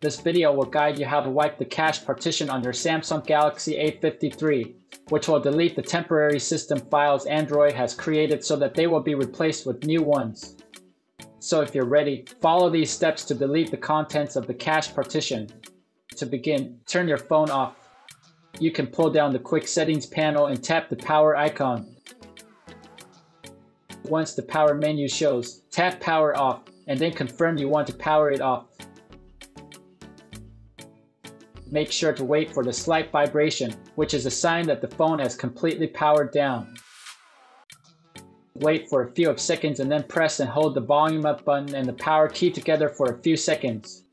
This video will guide you how to wipe the cache partition on your Samsung Galaxy A53, which will delete the temporary system files Android has created so that they will be replaced with new ones. So if you're ready, follow these steps to delete the contents of the cache partition. To begin, turn your phone off. You can pull down the quick settings panel and tap the power icon. Once the power menu shows, tap power off and then confirm you want to power it off. Make sure to wait for the slight vibration, which is a sign that the phone has completely powered down. Wait for a few seconds and then press and hold the volume up button and the power key together for a few seconds.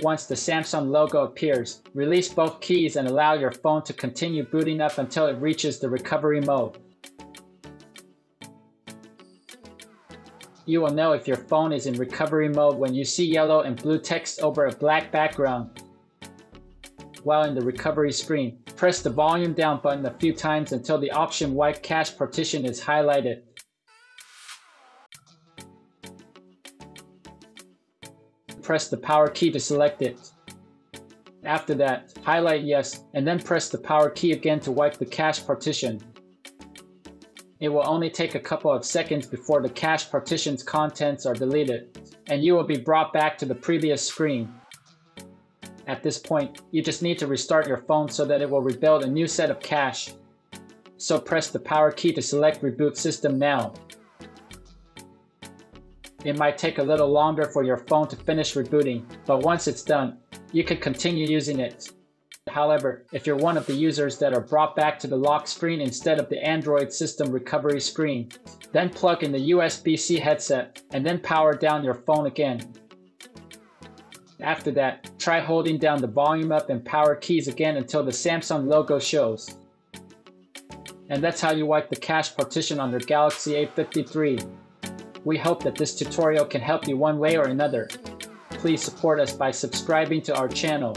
Once the Samsung logo appears, release both keys and allow your phone to continue booting up until it reaches the recovery mode. You will know if your phone is in recovery mode when you see yellow and blue text over a black background. While in the recovery screen, press the volume down button a few times until the option Wipe Cache Partition is highlighted. Press the power key to select it. After that, highlight Yes, and then press the power key again to wipe the cache partition. It will only take a couple of seconds before the cache partition's contents are deleted, and you will be brought back to the previous screen. At this point, you just need to restart your phone so that it will rebuild a new set of cache. So press the power key to select Reboot System Now. It might take a little longer for your phone to finish rebooting, but once it's done, you can continue using it. However, if you're one of the users that are brought back to the lock screen instead of the Android system recovery screen, then plug in the USB-C headset and then power down your phone again. After that, try holding down the volume up and power keys again until the Samsung logo shows. And that's how you wipe the cache partition on your Galaxy A53. We hope that this tutorial can help you one way or another. Please support us by subscribing to our channel.